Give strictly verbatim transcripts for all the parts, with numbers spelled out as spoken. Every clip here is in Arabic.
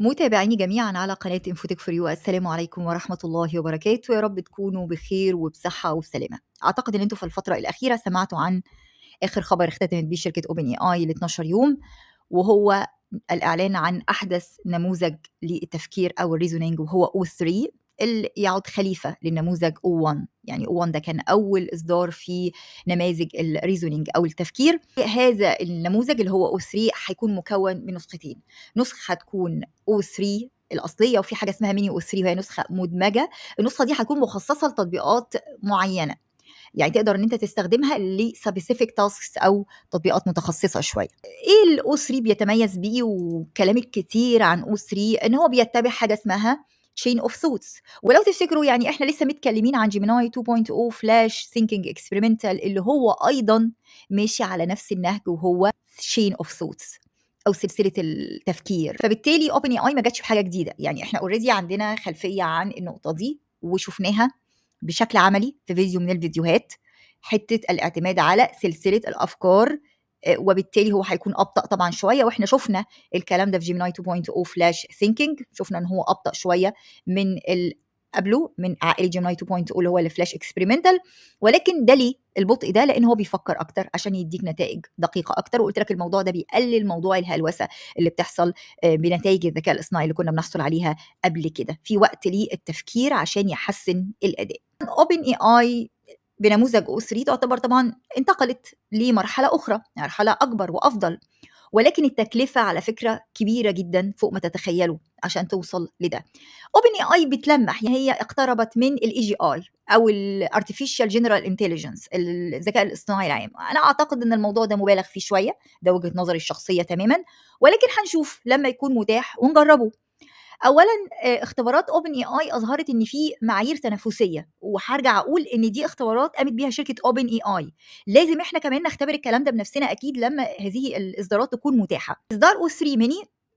متابعيني جميعا على قناة انفوتك فور يو، السلام عليكم ورحمة الله وبركاته. يا رب تكونوا بخير وبصحة وبسلامة. أعتقد أن أنتم في الفترة الأخيرة سمعتوا عن آخر خبر اختتمت به شركة أوبن إي آي ل اتناشر يوم، وهو الإعلان عن أحدث نموذج للتفكير أو الريزونينج، وهو أو ثري اللي يعود خليفة للنموذج أو ون. يعني أو ون ده كان أول إصدار في نماذج الريزونينج أو التفكير. هذا النموذج اللي هو أو ثري هيكون مكون من نسختين، نسخة هتكون أو ثري الأصلية، وفي حاجة اسمها ميني أو ثري وهي نسخة مدمجة. النسخة دي هتكون مخصصة لتطبيقات معينة، يعني تقدر ان انت تستخدمها لسبيسيفيك تاسكس او تطبيقات متخصصه شويه. ايه الاو ثري بيتميز بيه؟ والكلام الكتير عن او ثري ان هو بيتبع حاجه اسمها chain of thoughts. ولو تفتكروا يعني احنا لسه متكلمين عن جيميناي تو بوينت أو فلاش ثينكينج اكسبيرمنتال، اللي هو ايضا ماشي على نفس النهج، وهو chain of thoughts او سلسله التفكير. فبالتالي اوبن اي اي ما جاتش بحاجه جديده، يعني احنا اوريدي عندنا خلفيه عن النقطه دي وشفناها بشكل عملي في فيديو من الفيديوهات، حته الاعتماد على سلسله الافكار، وبالتالي هو هيكون ابطا طبعا شويه. واحنا شفنا الكلام ده في جيميناي تو بوينت أو فلاش ثينكينج، شفنا ان هو ابطا شويه من قبله من عائله جيميناي تو بوينت أو اللي هو الفلاش اكسبيرمنتال. ولكن ده ليه البطء ده؟ لان هو بيفكر اكتر عشان يديك نتائج دقيقه اكتر. وقلت لك الموضوع ده بيقلل موضوع الهلوسه اللي بتحصل بنتائج الذكاء الاصطناعي اللي كنا بنحصل عليها قبل كده، في وقت للتفكير عشان يحسن الاداء. اوبن اي اي بنموذج أو ثري تعتبر طبعا انتقلت لمرحله اخرى، مرحله اكبر وافضل، ولكن التكلفه على فكره كبيره جدا فوق ما تتخيلوا عشان توصل لده. اوبن اي اي بتلمح، يعني هي اقتربت من الاي جي اي او الارتفيشال جنرال انتليجنس، الذكاء الاصطناعي العام. انا اعتقد ان الموضوع ده مبالغ فيه شويه، ده وجهه نظري الشخصيه تماما، ولكن هنشوف لما يكون متاح ونجربه. اولا اختبارات اوبن اي اي اظهرت ان في معايير تنافسيه، وهرجع اقول ان دي اختبارات قامت بيها شركه اوبن اي اي، لازم احنا كمان نختبر الكلام ده بنفسنا اكيد لما هذه الاصدارات تكون متاحه. اصدار او ثري ميني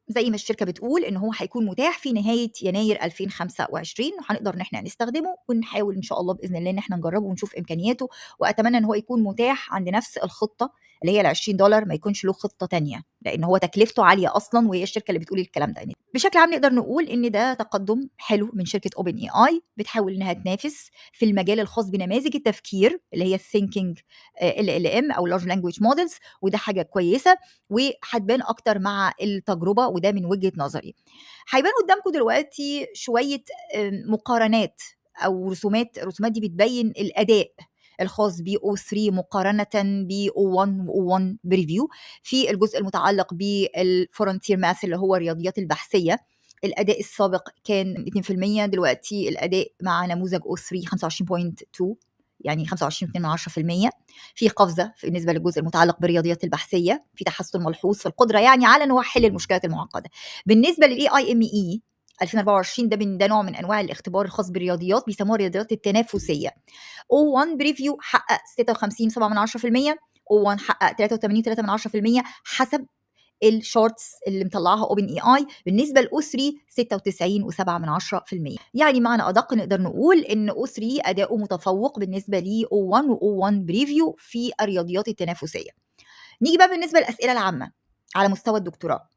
زي ما الشركه بتقول ان هو هيكون متاح في نهايه يناير ألفين وخمسة وعشرين، وهنقدر ان احنا نستخدمه ونحاول ان شاء الله باذن الله ان احنا نجربه ونشوف امكانياته. واتمنى ان هو يكون متاح عند نفس الخطه اللي هي ال عشرين دولار، ما يكونش له خطه ثانيه لان هو تكلفته عاليه اصلا، وهي الشركه اللي بتقول الكلام ده. بشكل عام نقدر نقول ان ده تقدم حلو من شركه اوبن اي اي، بتحاول انها تنافس في المجال الخاص بنماذج التفكير اللي هي الثينكينج ال ال ام او لارج لانجويج مودلز، وده حاجه كويسه وهتبان اكتر مع التجربه، وده من وجهه نظري. هيبان قدامكم دلوقتي شويه مقارنات او رسومات، الرسومات دي بتبين الاداء الخاص ب أو ثري مقارنة ب أو ون و أو ون بريفيو. في الجزء المتعلق بالفرونتير ماث اللي هو الرياضيات البحثية، الأداء السابق كان اتنين في المية، دلوقتي الأداء مع نموذج أو ثري خمسة وعشرين فاصلة اتنين، يعني خمسة وعشرين فاصلة اتنين من عشرة في المية. في قفزة بالنسبة للجزء المتعلق بالرياضيات البحثية، في تحسن ملحوظ في القدرة يعني على أنه حل المشكلات المعقدة. بالنسبة لل إي آي إم إي ألفين وأربعة وعشرين ده من ده نوع من انواع الاختبار الخاص بالرياضيات، بيسموها الرياضيات التنافسيه. أو ون بريفيو حقق ستة وخمسين فاصلة سبعة من عشرة في المية، أو ون حقق تلاتة وتمانين فاصلة تلاتة من عشرة في المية حسب الشورتس اللي مطلعها اوبن اي اي. بالنسبه لأو ثري ستة وتسعين فاصلة سبعة من عشرة في المية، يعني معنى ادق نقدر نقول ان أو ثري اداؤه متفوق بالنسبه ل أو ون و أو ون بريفيو في الرياضيات التنافسيه. نيجي بقى بالنسبه للاسئله العامه على مستوى الدكتوراه،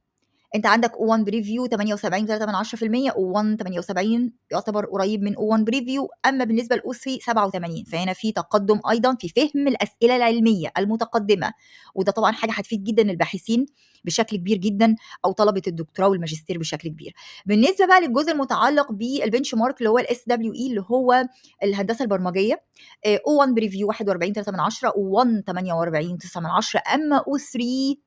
انت عندك أو ون بريفيو تمانية وسبعين فاصلة تلاتة من عشرة في المية، أو ون تمانية وسبعين يعتبر قريب من أو ون بريفيو. اما بالنسبه لأو ثري سبعة وتمانين، فهنا في تقدم ايضا في فهم الاسئله العلميه المتقدمه، وده طبعا حاجه هتفيد جدا الباحثين بشكل كبير جدا، او طلبه الدكتوراه والماجستير بشكل كبير. بالنسبه بقى للجزء المتعلق بالبنش مارك اللي هو الاس دبليو اي اللي هو الهندسه البرمجيه، أو ون بريفيو واحد وأربعين فاصلة تلاتة من عشرة، أو ون تمانية وأربعين فاصلة تسعة من عشرة. اما أو ثري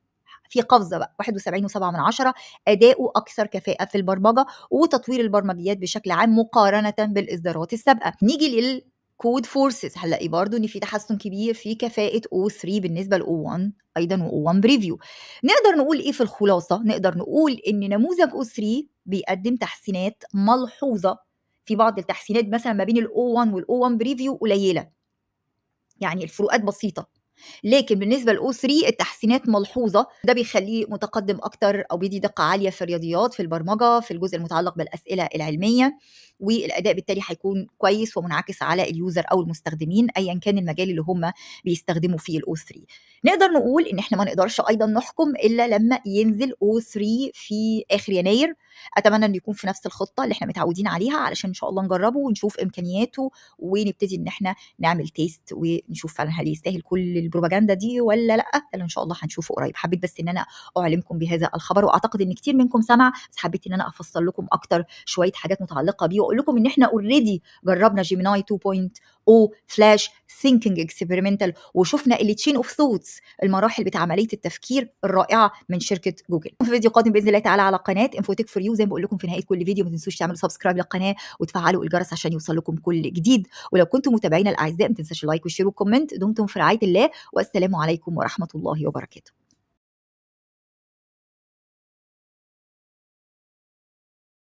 في قفزه بقى واحد وسبعين فاصلة سبعة من عشرة، اداؤه اكثر كفاءه في البرمجه وتطوير البرمجيات بشكل عام مقارنه بالاصدارات السابقه. نيجي للكود فورسز، هنلاقي برضو ان في تحسن كبير في كفاءه أو ثري بالنسبه لأو ون ايضا وأو ون بريفيو. نقدر نقول ايه في الخلاصه؟ نقدر نقول ان نموذج أو ثري بيقدم تحسينات ملحوظه. في بعض التحسينات مثلا ما بين الأو ون والأو ون بريفيو قليله، يعني الفروقات بسيطه، لكن بالنسبه لأو ثري التحسينات ملحوظه. ده بيخليه متقدم اكتر او بيدي دقه عاليه في الرياضيات، في البرمجه، في الجزء المتعلق بالاسئله العلميه، والاداء بالتالي هيكون كويس ومنعكس على اليوزر او المستخدمين ايا كان المجال اللي هم بيستخدموا فيه الأو ثري. نقدر نقول ان احنا ما نقدرش ايضا نحكم الا لما ينزل أو ثري في اخر يناير. اتمنى انه يكون في نفس الخطه اللي احنا متعودين عليها علشان ان شاء الله نجربه ونشوف امكانياته ونبتدي ان احنا نعمل تيست ونشوف فعلا هل يستاهل كل البروباجندا دي ولا لا. اللي ان شاء الله هنشوفه قريب. حبيت بس ان انا اعلمكم بهذا الخبر، واعتقد ان كتير منكم سمع، بس حبيت ان انا افصل لكم اكتر شويه حاجات متعلقه بيه واقول لكم ان احنا اوريدي جربنا جيميناي تو بوينت أو فلاش ثينكينج اكسبيرمنتال، وشفنا اللي تشين اوف ثوتس، المراحل بتاع عمليه التفكير الرائعه من شركه جوجل. في فيديو قادم باذن الله تعالى على قناه انفوتيك فور يو. زي ما بقول لكم في نهايه كل فيديو ما تنسوش تعملوا سبسكرايب للقناه وتفعلوا الجرس عشان يوصل لكم كل جديد، ولو كنتم متابعينا الاعزاء ما تنساش اللايك والشير والكومنت. دمتم في رعايه الله، والسلام عليكم ورحمه الله وبركاته.